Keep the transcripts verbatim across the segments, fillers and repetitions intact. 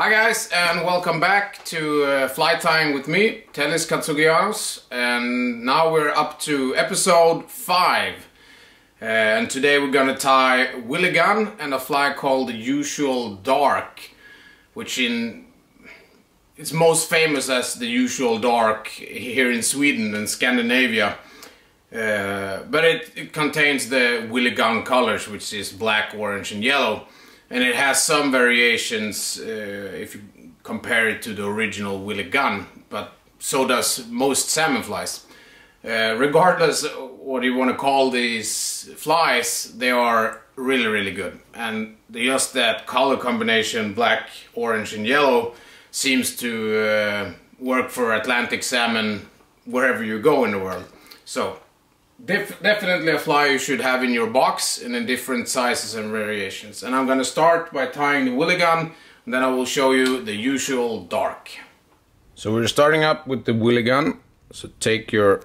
Hi guys, and welcome back to uh, Fly Tying with me, Tellis Katsogiannos, and now we're up to episode five. Uh, and today we're gonna tie Willie Gunn and a fly called Usual Dark, which in it's most famous as the Usual Dark here in Sweden and Scandinavia. Uh, but it, it contains the Willie Gunn colors, which is black, orange, and yellow. And it has some variations uh, if you compare it to the original Willie Gunn, but so does most salmon flies. Uh, regardless what you want to call these flies, they are really, really good. And just that color combination, black, orange and yellow, seems to uh, work for Atlantic salmon wherever you go in the world. So Def definitely a fly you should have in your box and in different sizes and variations. And I'm going to start by tying the Willie Gunn, and then I will show you the Usual Dark. So we're starting up with the Willie Gunn. So take your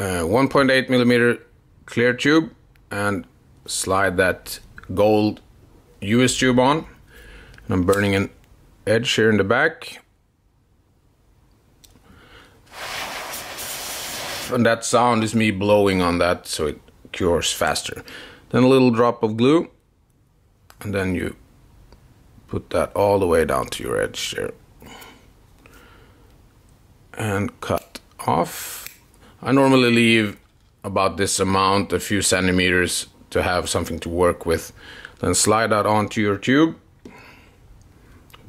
uh, one point eight millimeter clear tube and slide that gold U S tube on. And I'm burning an edge here in the back. And that sound is me blowing on that so it cures faster. Then a little drop of glue, and then you put that all the way down to your edge there and cut off. I normally leave about this amount, a few centimeters, to have something to work with. Then slide that onto your tube,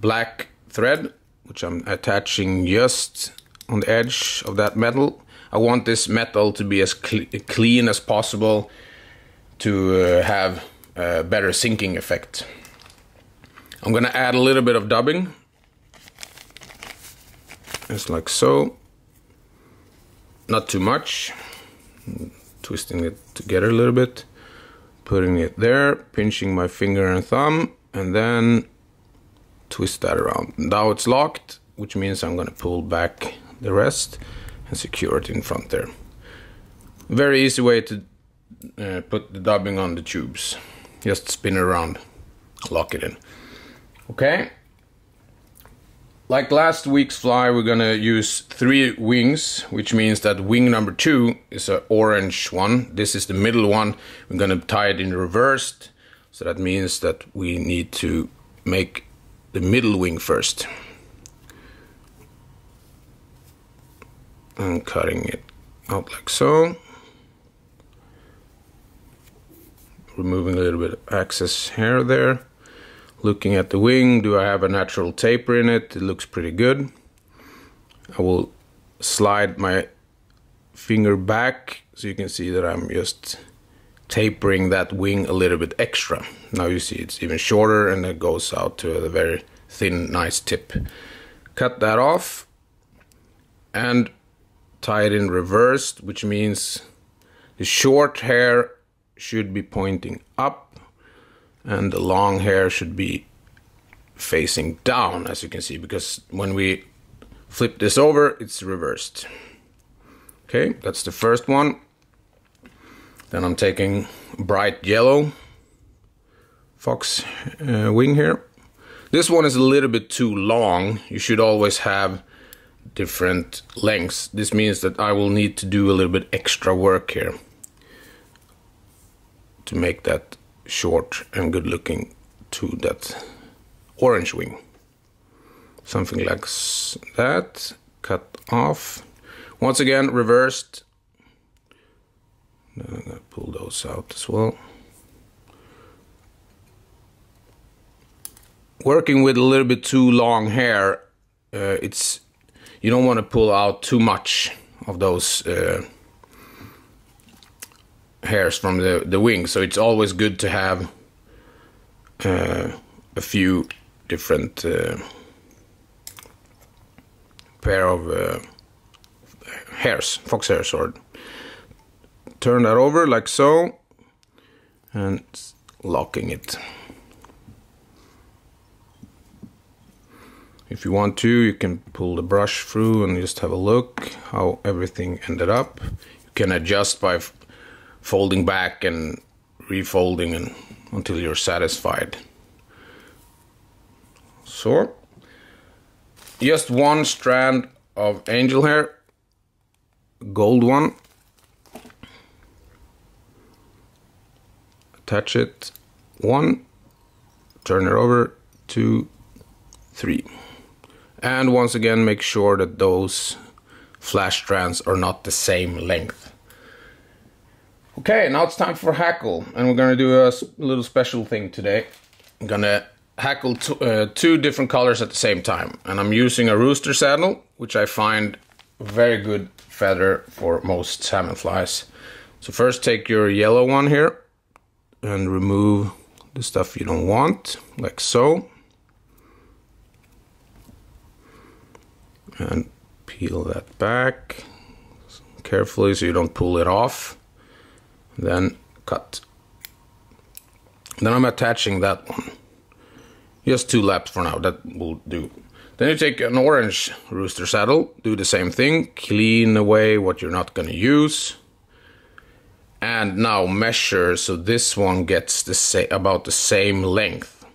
black thread, which I'm attaching just on the edge of that metal. I want this metal to be as cl clean as possible to uh, have a better sinking effect. I'm going to add a little bit of dubbing, just like so. Not too much. Twisting it together a little bit, putting it there, pinching my finger and thumb, and then twist that around. Now it's locked, which means I'm going to pull back the rest and secure it in front there. Very easy way to uh, put the dubbing on the tubes. Just spin around, lock it in. Okay. Like last week's fly, we're gonna use three wings, which means that wing number two is an orange one. This is the middle one. We're gonna tie it in reversed. So that means that we need to make the middle wing first. And cutting it out like so. Removing a little bit of excess hair there. Looking at the wing, do I have a natural taper in it? It looks pretty good. I will slide my finger back so you can see that I'm just tapering that wing a little bit extra. Now you see it's even shorter and it goes out to a very thin, nice tip. Cut that off and tie it in reversed, which means the short hair should be pointing up and the long hair should be facing down, as you can see, because when we flip this over, it's reversed. Okay, that's the first one. Then I'm taking bright yellow fox uh, wing here. This one is a little bit too long. You should always have different lengths. This means that I will need to do a little bit extra work here to make that short and good looking to that orange wing. Something like that. Cut off. Once again, reversed. Then I'm gonna pull those out as well. Working with a little bit too long hair, uh, it's you don't want to pull out too much of those uh, hairs from the, the wing. So it's always good to have uh, a few different uh, pair of uh, hairs, fox hairs. Or turn that over like so and locking it. If you want to, you can pull the brush through and just have a look how everything ended up. You can adjust by folding back and refolding and until you're satisfied. So, just one strand of angel hair, gold one, attach it, one, turn it over, two, three. And once again, make sure that those flash strands are not the same length. Okay, now it's time for hackle, and we're gonna do a little special thing today. I'm gonna hackle t uh, two different colors at the same time, and I'm using a rooster saddle, which I find a very good feather for most salmon flies. So first take your yellow one here and remove the stuff you don't want, like so, and peel that back carefully so you don't pull it off. Then cut. Then I'm attaching that one. Just two laps for now, that will do. Then you take an orange rooster saddle, do the same thing, clean away what you're not going to use. And now measure so this one gets the sa about the same length.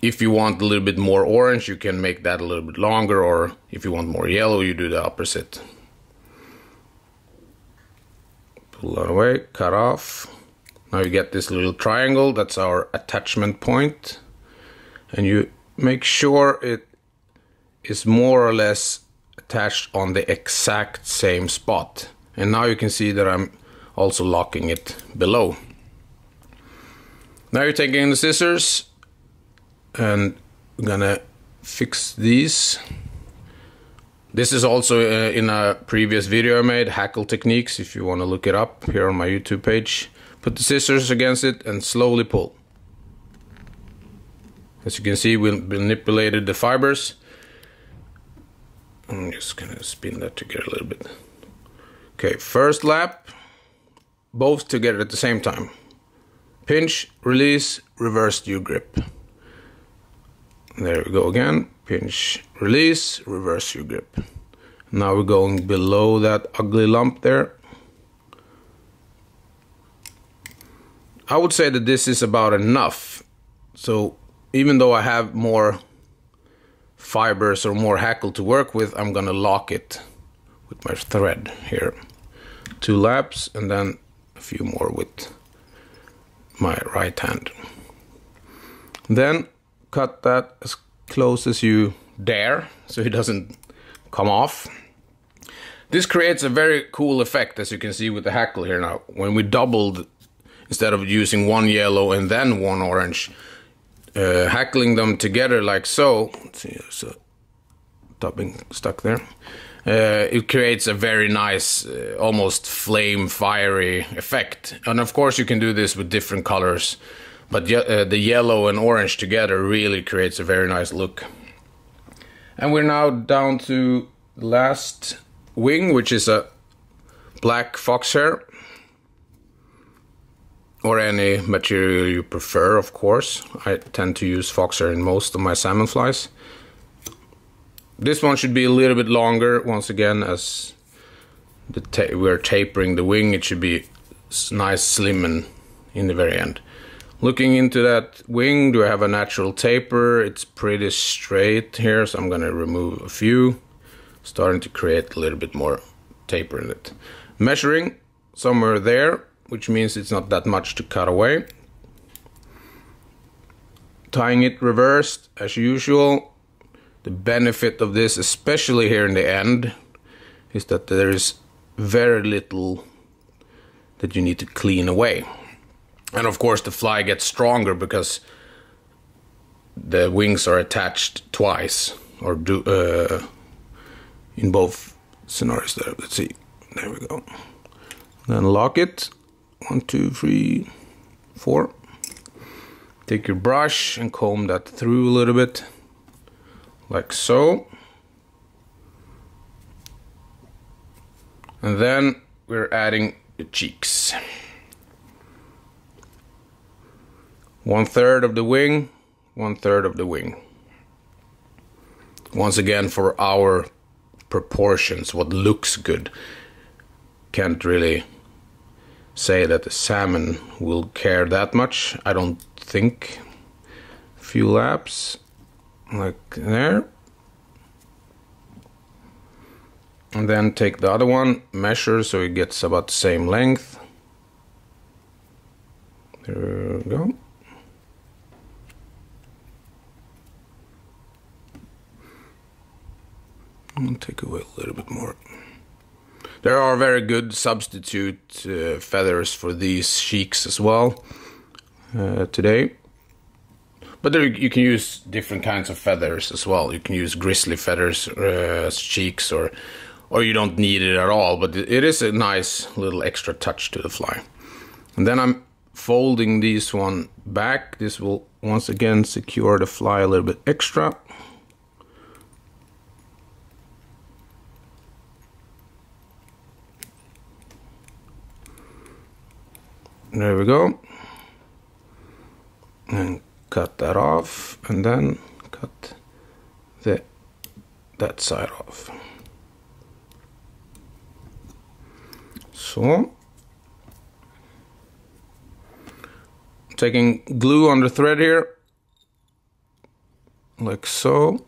If you want a little bit more orange, you can make that a little bit longer, or if you want more yellow, you do the opposite. Pull that away, cut off. Now you get this little triangle, that's our attachment point. And you make sure it is more or less attached on the exact same spot. And now you can see that I'm also locking it below. Now you're taking the scissors and I'm gonna fix these. This is also uh, in a previous video I made, hackle techniques, if you want to look it up here on my YouTube page. Put the scissors against it and slowly pull. As you can see, we manipulated the fibers. I'm just gonna spin that together a little bit. Okay, first lap, both together at the same time. Pinch, release, reverse your grip. There we go again. Pinch, release, reverse your grip. Now we're going below that ugly lump there. I would say that this is about enough. So even though I have more fibers or more hackle to work with, I'm gonna lock it with my thread here. Two laps and then a few more with my right hand. Then cut that as close as you dare so it doesn't come off. This creates a very cool effect, as you can see with the hackle here now. When we doubled, instead of using one yellow and then one orange, uh, hackling them together like so, let's see, there's a topping stuck there, uh, it creates a very nice, uh, almost flame fiery effect. And of course you can do this with different colors, but uh, the yellow and orange together really creates a very nice look. And we're now down to the last wing, which is a black foxhair, or any material you prefer, of course. I tend to use foxhair in most of my salmon flies. This one should be a little bit longer, once again, as the ta we're tapering the wing, it should be nice, slim, and in the very end. Looking into that wing, do I have a natural taper? It's pretty straight here, so I'm gonna remove a few. Starting to create a little bit more taper in it. Measuring somewhere there, which means it's not that much to cut away. Tying it reversed, as usual. The benefit of this, especially here in the end, is that there is very little that you need to clean away. And of course the fly gets stronger because the wings are attached twice, or do uh, in both scenarios there. Let's see, there we go. Then lock it, one, two, three, four. Take your brush and comb that through a little bit, like so. And then we're adding the cheeks. One third of the wing, one third of the wing. Once again, for our proportions, what looks good. Can't really say that the salmon will care that much, I don't think. A few laps, like there. And then take the other one, measure, so it gets about the same length. There we go. I'll take away a little bit more. There are very good substitute uh, feathers for these cheiks as well uh, today. But there, you can use different kinds of feathers as well. You can use grizzly feathers uh, as cheiks, or or you don't need it at all. But it is a nice little extra touch to the fly. And then I'm folding this one back. This will once again secure the fly a little bit extra. There we go. And cut that off, and then cut the that side off. So, taking glue on the thread here, like so,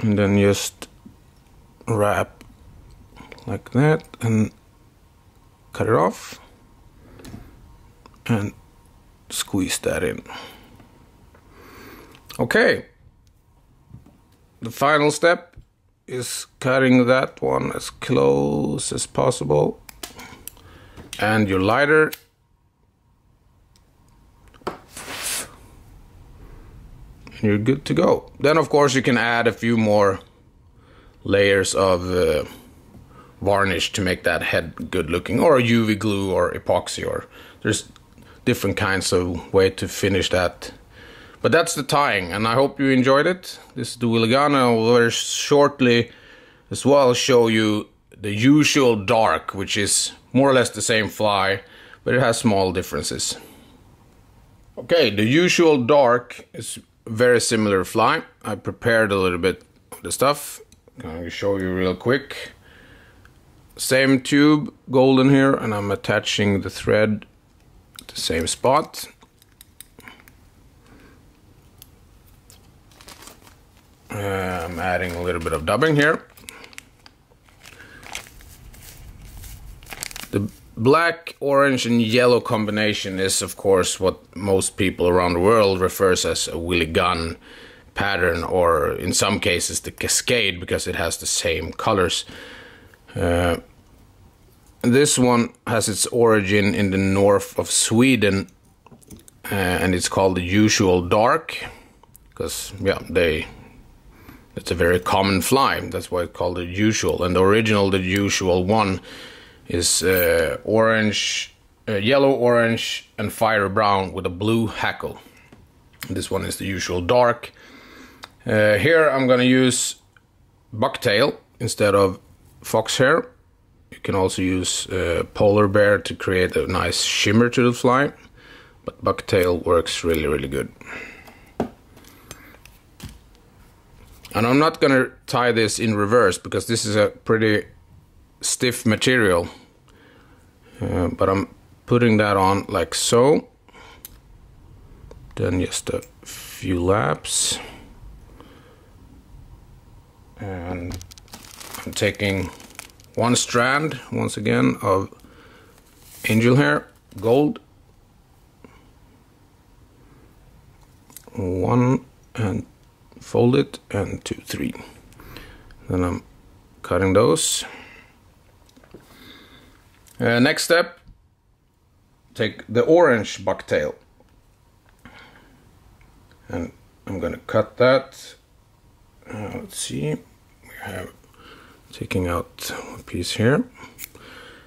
and then just wrap like that and cut it off and squeeze that in. Okay, the final step is cutting that one as close as possible, and your lighter and you're good to go. Then of course you can add a few more layers of uh, varnish to make that head good looking, or U V glue or epoxy, or there's different kinds of way to finish that. But that's the tying, and I hope you enjoyed it. This is the Willie Gunn. I will very shortly as well show you the Usual Dark, which is more or less the same fly, but it has small differences. Okay, the Usual Dark is a very similar fly. I prepared a little bit of the stuff. I'll show you real quick. Same tube, golden here, and I'm attaching the thread at the same spot. Uh, I'm adding a little bit of dubbing here. The black, orange and yellow combination is of course what most people around the world refers as a Willie Gunn pattern, or in some cases the cascade, because it has the same colors. Uh, This one has its origin in the north of Sweden, uh, and it's called the Usual Dark because, yeah, they it's a very common fly. That's why it's called the Usual. And the original, the Usual one, is uh, orange, uh, yellow, orange, and fire brown with a blue hackle. This one is the Usual Dark. Uh, here I'm gonna use bucktail instead of foxhair. You can also use uh, polar bear to create a nice shimmer to the fly, but bucktail works really, really good. And I'm not going to tie this in reverse because this is a pretty stiff material, uh, but I'm putting that on like so. Then just a few laps, and I'm taking one strand, once again, of angel hair, gold. One, and fold it, and two, three. Then I'm cutting those. Uh, next step, take the orange bucktail. And I'm gonna cut that. Uh, let's see, we have taking out one piece here.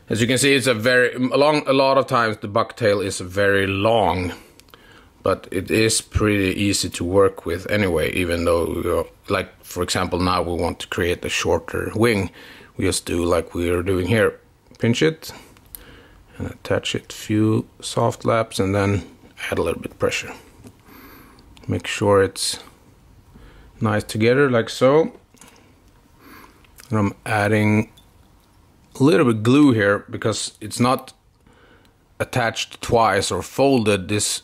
As you can see, it's a very long, a lot of times the bucktail is very long, but it is pretty easy to work with anyway, even though, you know, like for example, now we want to create a shorter wing. We just do like we are doing here. Pinch it and attach it, few soft laps, and then add a little bit pressure. Make sure it's nice together, like so. And I'm adding a little bit glue here because it's not attached twice or folded. This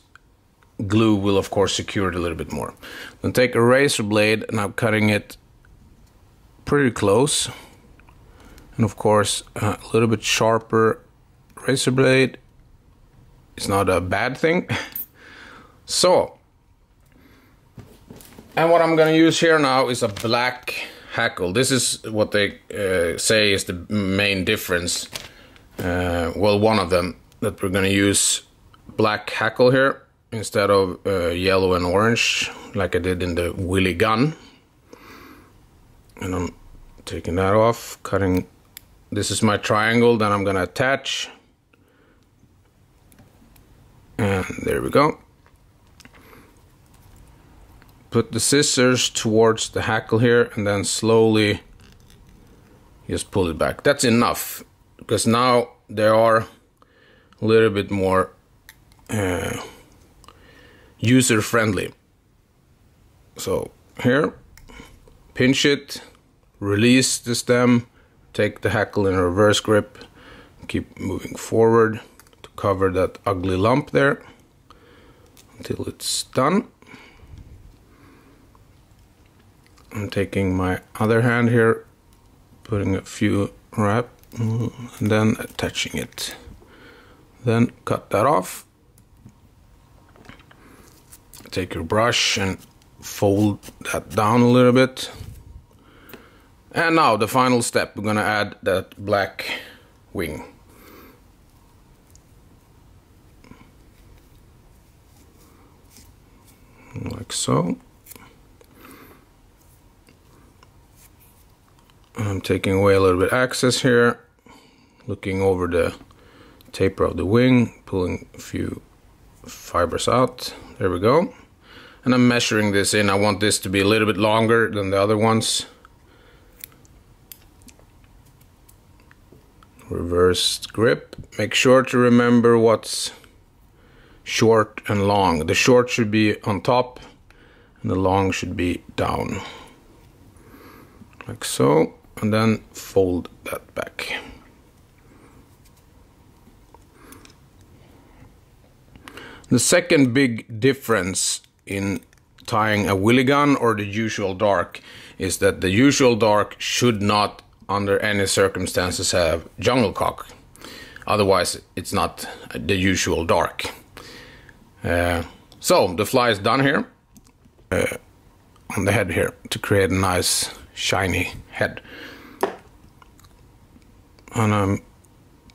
glue will of course secure it a little bit more. Then take a razor blade, and I'm cutting it pretty close, and of course a little bit sharper razor blade is not a bad thing. So, and what I'm gonna use here now is a black hackle. This is what they uh, say is the main difference. Uh, well, one of them, that we're gonna use black hackle here instead of uh, yellow and orange like I did in the Willie Gunn. And I'm taking that off, cutting. This is my triangle that I'm gonna attach, and there we go. Put the scissors towards the hackle here, and then slowly just pull it back. That's enough, because now there are a little bit more uh, user-friendly. So here, pinch it, release the stem, take the hackle in reverse grip, keep moving forward to cover that ugly lump there until it's done. I'm taking my other hand here, putting a few wrap, and then attaching it. Then cut that off. Take your brush and fold that down a little bit. And now the final step, we're gonna add that black wing. Like so. I'm taking away a little bit of access here, looking over the taper of the wing, pulling a few fibers out. There we go. And I'm measuring this in. I want this to be a little bit longer than the other ones. Reverse grip. Make sure to remember what's short and long. The short should be on top and the long should be down. Like so. And then fold that back. The second big difference in tying a Willie Gunn or the Usual Dark is that the Usual Dark should not under any circumstances have jungle cock. Otherwise it's not the Usual Dark. Uh, so the fly is done here uh, on the head here to create a nice shiny head. And I'm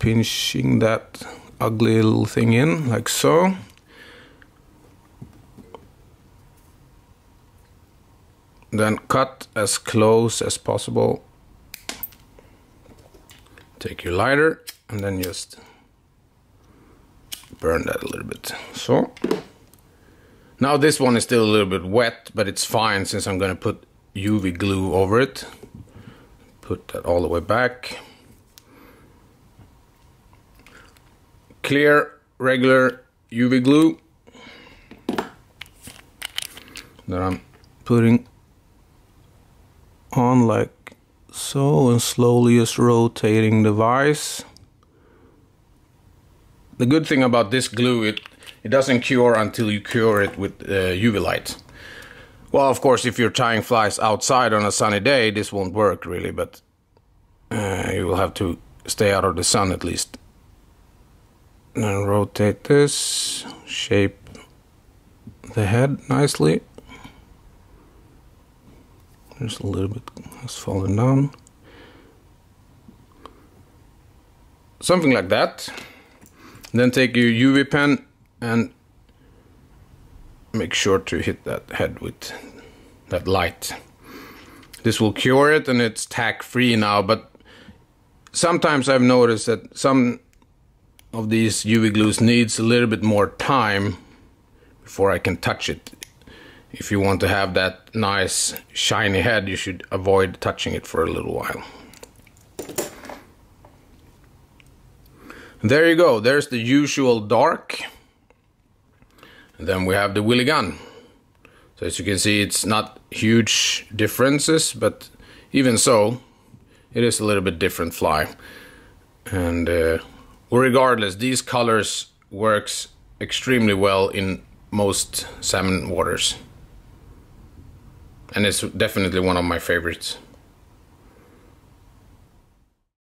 pinching that ugly little thing in, like so. Then cut as close as possible. Take your lighter and then just burn that a little bit. So now this one is still a little bit wet, but it's fine since I'm gonna put U V glue over it. Put that all the way back. Clear regular U V glue. Then I'm putting on like so, and slowly just rotating the vise. The good thing about this glue, it it doesn't cure until you cure it with uh, U V light. Well, of course, if you're tying flies outside on a sunny day, this won't work really, but uh, you will have to stay out of the sun at least. And rotate this, shape the head nicely. There's a little bit has fallen down. Something like that. Then take your U V pen and make sure to hit that head with that light. This will cure it, and it's tack free now, but sometimes I've noticed that some of these U V glues needs a little bit more time before I can touch it. If you want to have that nice shiny head, you should avoid touching it for a little while. And there you go, there's the Usual Dark. And then we have the Willie Gunn. So as you can see, it's not huge differences, but even so, it is a little bit different fly. And uh, regardless, these colors works extremely well in most salmon waters. And it's definitely one of my favorites.